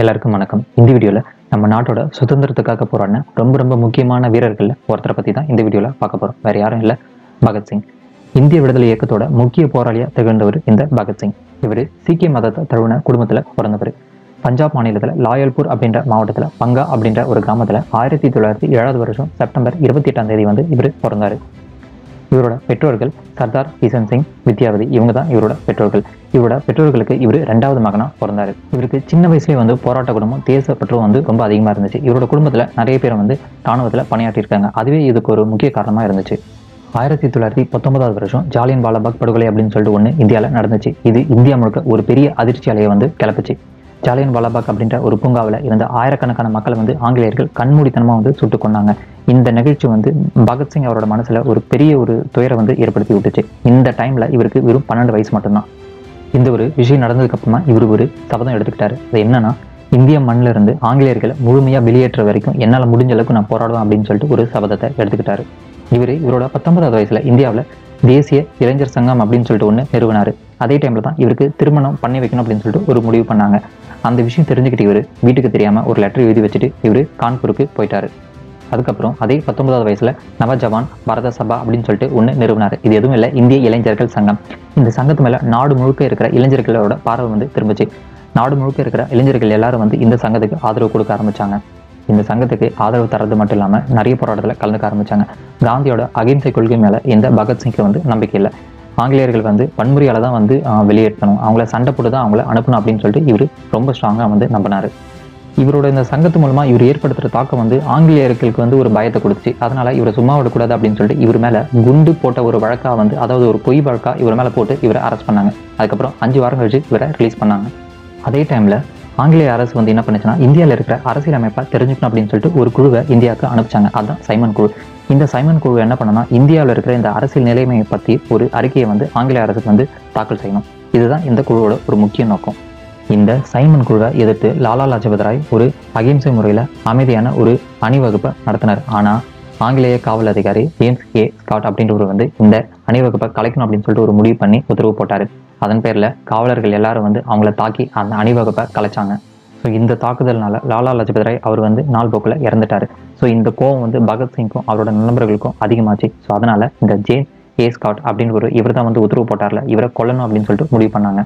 எல்லாருக்கும் வணக்கம். இந்த வீடியோவில் நம்ம நாட்டோட சுதந்திரத்துக்காக போராடின ரொம்ப ரொம்ப முக்கியமான வீரர்களில் ஒருத்தரை பற்றி தான் இந்த வீடியோவில் பார்க்க போகிறோம். வேறு யாரும் இல்லை, பகத்சிங். இந்திய விடுதலை இயக்கத்தோட முக்கிய போராளியாக திகழ்ந்தவர் இந்த பகத்சிங். இவர் சீக்கிய மதத்தை தழுவின குடும்பத்தில் பிறந்தவர். பஞ்சாப் மாநிலத்தில் லாயல்பூர் அப்படின்ற மாவட்டத்தில் பங்கா அப்படின்ற ஒரு கிராமத்தில் 1907 செப்டம்பர் 28 வந்து இவர் பிறந்தார். இவரோட பெற்றோர்கள் சர்தார் கிஷன் சிங், வித்யாவதி, இவங்க தான் இவரோட பெற்றோர்கள். இவரோட பெற்றோர்களுக்கு இவர் 2வது மகனாக பிறந்தார். இவருக்கு சின்ன வயசுலேயே வந்து போராட்ட குடும்பம், தேசப்பற்றும் வந்து ரொம்ப அதிகமாக இருந்துச்சு. இவரோட குடும்பத்தில் நிறைய பேர் வந்து ராணுவத்தில் பணியாற்றியிருக்காங்க. அதுவே இதுக்கு ஒரு முக்கிய காரணமாக இருந்துச்சு. 1919 ஜாலியன் வாலாபாக் படுகொலை அப்படின்னு சொல்லிட்டு ஒன்று இந்தியாவில் நடந்துச்சு. இது இந்தியா முழுக்க ஒரு பெரிய அதிர்ச்சி அலையை வந்து கிளப்பிச்சு. ஜாலியன் வாலாபாக் அப்படின்ற ஒரு பூங்காவில் இருந்த ஆயிரக்கணக்கான மக்களை வந்து ஆங்கிலேயர்கள் கண்மூடித்தனமாக வந்து சுட்டு கொண்டாங்க. இந்த நிகழ்ச்சி வந்து பகத்சிங் அவரோட மனசில் ஒரு பெரிய ஒரு துயரை வந்து ஏற்படுத்தி விட்டுச்சு. இந்த டைமில் இவருக்கு வெறும் 12 வயசு மட்டும்தான். இந்த ஒரு விஷயம் நடந்ததுக்கப்புறமா இவர் ஒரு சபதம் எடுத்துக்கிட்டாரு. அது என்னன்னா, இந்திய மண்ணிலிருந்து ஆங்கிலேயர்களை முழுமையாக வெளியேற்ற வரைக்கும் என்னால் முடிஞ்ச அளவுக்கு நான் போராடுவேன் அப்படின்னு சொல்லிட்டு ஒரு சபதத்தை எடுத்துக்கிட்டாரு. இவர் இவரோட 19வது வயசில் இந்தியாவில் தேசிய இளைஞர் சங்கம் அப்படின்னு சொல்லிட்டு ஒன்று நிறுவனார். அதே டைமில் தான் இவருக்கு திருமணம் பண்ணி வைக்கணும் அப்படின்னு சொல்லிட்டு ஒரு முடிவு பண்ணாங்க. அந்த விஷயம் தெரிஞ்சுக்கிட்டு இவர் வீட்டுக்கு தெரியாமல் ஒரு லெட்டர் எழுதி வச்சுட்டு இவர் கான்பூருக்கு போயிட்டாரு. அதுக்கப்புறம் அதே 19வது வயசில் நவஜவான் பாரத சபா அப்படின்னு சொல்லிட்டு ஒன்று நிறுவனார். இது எதுவும் இல்லை, இந்திய இளைஞர்கள் சங்கம். இந்த சங்கத்து மேலே நாடு முழுக்க இருக்கிற இளைஞர்களோட பார்வை வந்து திரும்பிச்சு. நாடு முழுக்க இருக்கிற இளைஞர்கள் எல்லாரும் வந்து இந்த சங்கத்துக்கு ஆதரவு கொடுக்க ஆரம்பித்தாங்க. இந்த சங்கத்துக்கு ஆதரவு தரது மட்டும் இல்லாமல் நிறைய போராட்டத்தில் கலந்துக்க ஆரம்பித்தாங்க. காந்தியோட அகிம்சை கொள்கை மேலே இந்த பகத்சிங்க்கு வந்து நம்பிக்கை இல்லை. ஆங்கிலேயர்கள் வந்து வன்முறையால் தான் வந்து வெளியேற்றணும், அவங்கள சண்டை போட்டு தான் அவங்கள அனுப்பணும் அப்படின்னு சொல்லிட்டு இவர் ரொம்ப ஸ்ட்ராங்காக வந்து நம்பினார். இவரோட இந்த சங்கத்து மூலமாக இவர் ஏற்படுத்துகிற தாக்கம் வந்து ஆங்கிலேயர்களுக்கு வந்து ஒரு பயத்தை கொடுத்துச்சு. அதனால் இவரை சும்மா விடக்கூடாது அப்படின்னு சொல்லிட்டு இவர் மேலே குண்டு போட்ட ஒரு வழக்காக வந்து, அதாவது ஒரு பொய் வழக்காக இவர் மேலே போட்டு இவரை அரெஸ்ட் பண்ணாங்க. அதுக்கப்புறம் 5 வாரம் கழிச்சு இவரை ரிலீஸ் பண்ணாங்க. அதே டைமில் ஆங்கிலேய அரசு வந்து என்ன பண்ணுச்சுன்னா, இந்தியாவில் இருக்கிற அரசியலமைப்பை தெரிஞ்சுக்கணும் அப்படின்னு சொல்லிட்டு ஒரு குழுவை இந்தியாவுக்கு அனுப்பிச்சாங்க. அதுதான் சைமன் குழு. இந்த சைமன் குழு என்ன பண்ணோன்னா, இந்தியாவில் இருக்கிற இந்த அரசியல் நிலைமையை பற்றி ஒரு அறிக்கையை வந்து ஆங்கிலேய அரசுக்கு வந்து தாக்கல் செய்யணும். இதுதான் இந்த குழுவோட ஒரு முக்கிய நோக்கம். இந்த சைமன் குழுவை எதிர்த்து லாலா லஜபத் ராய் ஒரு அகிம்சை முறையில் அமைதியான ஒரு அணிவகுப்பை நடத்தினார். ஆனால் ஆங்கிலேய காவல் அதிகாரி ஜேம்ஸ் ஏ. ஸ்காட் அப்படின்றவர் வந்து இந்த அணிவகுப்பை கலைக்கணும் அப்படின்னு சொல்லிட்டு ஒரு முடிவு பண்ணி உத்தரவு போட்டார். அதன் பேரில் காவலர்கள் எல்லாரும் வந்து அவங்கள தாக்கி அந்த அணிவகுப்பை கலைச்சாங்க. ஸோ இந்த தாக்குதல்னால லாலா லஜபத் ராய் அவர் வந்து நாள் போக்கில் இறந்துட்டார். ஸோ இந்த கோவம் வந்து பகத்சிங்க்கும் அவரோட நண்பர்களுக்கும் அதிகமாச்சு. ஸோ அதனால் இந்த ஜேம்ஸ் ஏ. ஸ்காட் அப்படின்ற ஒரு இவர் தான் வந்து உத்தரவு போட்டார்ல, இவரை கொல்லணும் அப்படின்னு சொல்லிட்டு முடிவு பண்ணாங்க.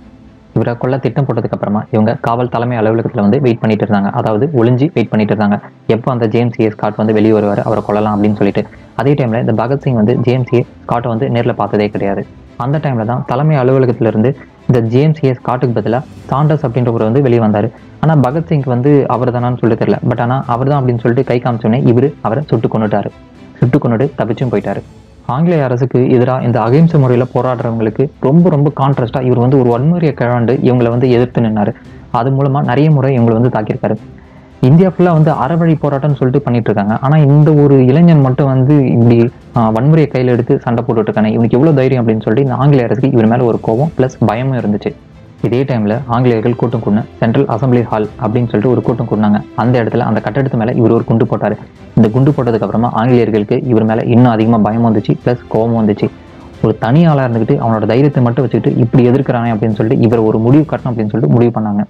இவரை கொள்ள திட்டம் போட்டதுக்கு அப்புறமா இவங்க காவல் தலைமை அலுவலகத்தில் வந்து வெயிட் பண்ணிட்டு இருந்தாங்க. அதாவது ஒளிஞ்சு வெயிட் பண்ணிட்டு இருந்தாங்க, எப்போ அந்த ஜேம்ஸ் ஏ. ஸ்காட் வந்து வெளியே வருவார், அவரை கொள்ளலாம் அப்படின்னு சொல்லிட்டு. அதே டைமில் இந்த பகத்சிங் வந்து ஜேம்ஸ் ஏ. ஸ்காட்டை வந்து நேரில் பார்த்ததே கிடையாது. அந்த டைமில் தான் தலைமை அலுவலகத்திலிருந்து இந்த ஜேம்ஸ் ஏ. ஸ்காட்டுக்கு பதிலாக சாண்டர்ஸ் அப்படின்றவர் வந்து வெளியே வந்தார். ஆனால் பகத்சிங் வந்து அவர் தானான்னு சொல்லிட்டு தெரியல. பட் ஆனால் அவர் தான் அப்படின்னு சொல்லிட்டு கை காமிச்சோன்னே இவர் அவரை சுட்டு கொண்டுட்டு தப்பிச்சும் போயிட்டார். ஆங்கிலேய அரசுக்கு எதிராக இந்த அகிம்சை முறையில் போராடுறவங்களுக்கு ரொம்ப கான்ட்ராஸ்டாக இவர் வந்து ஒரு வன்முறையை கிழாண்டு இவங்களை வந்து எதிர்த்து நின்னார். அது மூலமாக நிறைய முறை இவங்களை வந்து தாக்கியிருக்காரு. இந்தியா ஃபுல்லாக வந்து அறவழி போராட்டம்னு சொல்லிட்டு பண்ணிட்டு இருக்காங்க. ஆனால் இந்த ஒரு இளைஞன் மட்டும் வந்து இப்படி வன்முறையை கையில் எடுத்து சண்டை போட்டுட்ருக்காங்க, இவனுக்கு எவ்வளோ தைரியம் அப்படின்னு சொல்லிட்டு இந்த ஆங்கிலேய அரசுக்கு இவர் மேலே ஒரு கோபம் ப்ளஸ் பயமும் இருந்துச்சு. இதே டைமில் ஆங்கிலேயர்கள் கூட்டம் கூடின சென்ட்ரல் அசம்பிளி ஹால் அப்படின்னு சொல்லிட்டு ஒரு கூட்டம் கூடினாங்க. அந்த இடத்துல அந்த கட்டடத்து மேலே இவர் ஒரு குண்டு போட்டார். இந்த குண்டு போட்டதுக்கப்புறமா ஆங்கிலேயர்களுக்கு இவர் மேலே இன்னும் அதிகமாக பயம் வந்துச்சு, ப்ளஸ் கோபம் வந்துச்சு. ஒரு தனி ஆளாக இருந்துக்கிட்டு அவனோட தைரியத்தை மட்டும் வச்சுக்கிட்டு இப்படி எதிர்க்கிறானே அப்படின்னு சொல்லிட்டு இவர் ஒரு முடிவு கட்டணும் அப்படின்னு சொல்லிட்டு முடிவு பண்ணாங்க.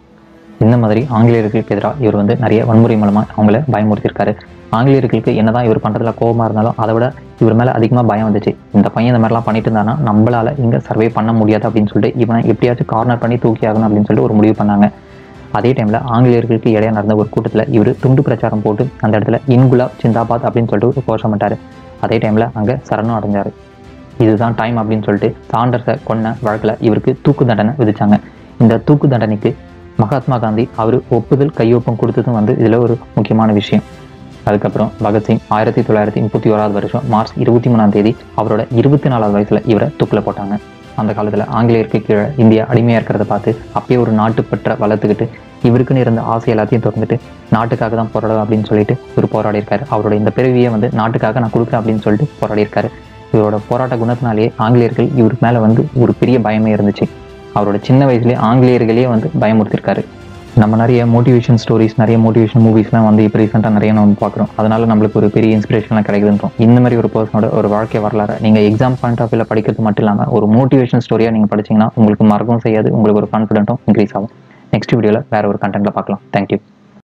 இந்த மாதிரி ஆங்கிலேயர்களுக்கு எதிராக இவர் வந்து நிறைய வன்முறை மூலமாக அவங்கள பயமுறுத்திருக்காரு. ஆங்கிலேயர்களுக்கு என்ன தான் இவர் பண்ணுறதுல கோபமாக இருந்தாலும் அதை விட இவர் மேலே அதிகமாக பயம் வந்துச்சு. இந்த பையன் இந்த மாதிரிலாம் பண்ணிட்டு இருந்தானா நம்மளால் இங்கே சர்வே பண்ண முடியாது அப்படின்னு சொல்லிட்டு இவனை எப்படியாச்சும் கார்னர் பண்ணி தூக்கி ஆகணும் அப்படின்னு சொல்லிட்டு ஒரு முடிவு பண்ணாங்க. அதே டைமில் ஆங்கிலேயர்களுக்கு இடையே நடந்த ஒரு கூட்டத்தில் இவர் துண்டு பிரச்சாரம் போட்டு அந்த இடத்துல இன்குலாப் ஜிந்தாபாத் அப்படின்னு சொல்லிட்டு ஒரு கோஷம் விட்டார். அதே டைமில் அங்கே சரணம் அடைஞ்சார். இதுதான் டைம் அப்படின்னு சொல்லிட்டு சாண்டர்ஸை கொன்ன வழக்கில் இவருக்கு தூக்கு தண்டனை விதிச்சாங்க. இந்த தூக்கு தண்டனைக்கு மகாத்மா காந்தி அவர் ஒப்புதல் கையொப்பம் கொடுத்ததும் வந்து இதில் ஒரு முக்கியமான விஷயம். அதுக்கப்புறம் பகத்சிங் 1931 மார்ச் 23 அவரோட 24வது வயசில் இவரை தூக்கில் போட்டாங்க. அந்த காலத்தில் ஆங்கிலேயருக்கு கீழே இந்தியா அடிமையாக இருக்கிறத பார்த்து அப்பயே ஒரு நாட்டு பற்ற வளர்த்துக்கிட்டு இவருக்குன்னு இருந்த ஆசை எல்லாத்தையும் திறந்துட்டு நாட்டுக்காக தான் போராடுவேன் அப்படின்னு சொல்லிட்டு இவர் போராடியிருக்காரு. அவரோட இந்த பிறவியை வந்து நாட்டுக்காக நான் கொடுக்குறேன் அப்படின்னு சொல்லிட்டு போராடியிருக்காரு. இவரோட போராட்ட குணத்தினாலேயே ஆங்கிலேயர்கள் இவர் மேலே வந்து ஒரு பெரிய பயமே இருந்துச்சு. அவரோட சின்ன வயசுலேயே ஆங்கிலேயர்களையே வந்து பயமுறுத்திருக்காரு. நம்ம நிறைய மோட்டிவேஷன் ஸ்டோரிஸ், நிறைய மோட்டிவேஷன் மூவிஸ்லாம் வந்து இப்போ ரீசெண்டாக நிறைய நம்ம பார்க்குறோம். அதனால் நம்மளுக்கு ஒரு பெரிய இன்ஸ்பிரேஷன்லாம் கிடைக்குதுன்றோம். இந்த மாதிரி ஒரு பர்சனோட ஒரு வாழ்க்கை வரலாறு நீங்கள் எக்ஸாம் பாயிண்ட் ஆஃப் வியூவில் படிக்கிறது மட்டும் இல்லாமல் ஒரு மோட்டிவேஷன் ஸ்டோரியாக நீங்கள் படிச்சிங்கன்னா உங்களுக்கு மறக்கவும் செய்யாது, உங்களுக்கு ஒரு கான்ஃபிடென்ட்டும் இன்க்ரீஸ் ஆகும். நெக்ஸ்ட் வீடியோவில் வேறு ஒரு கண்டென்ட்டில் பார்க்கலாம். தேங்க்யூ.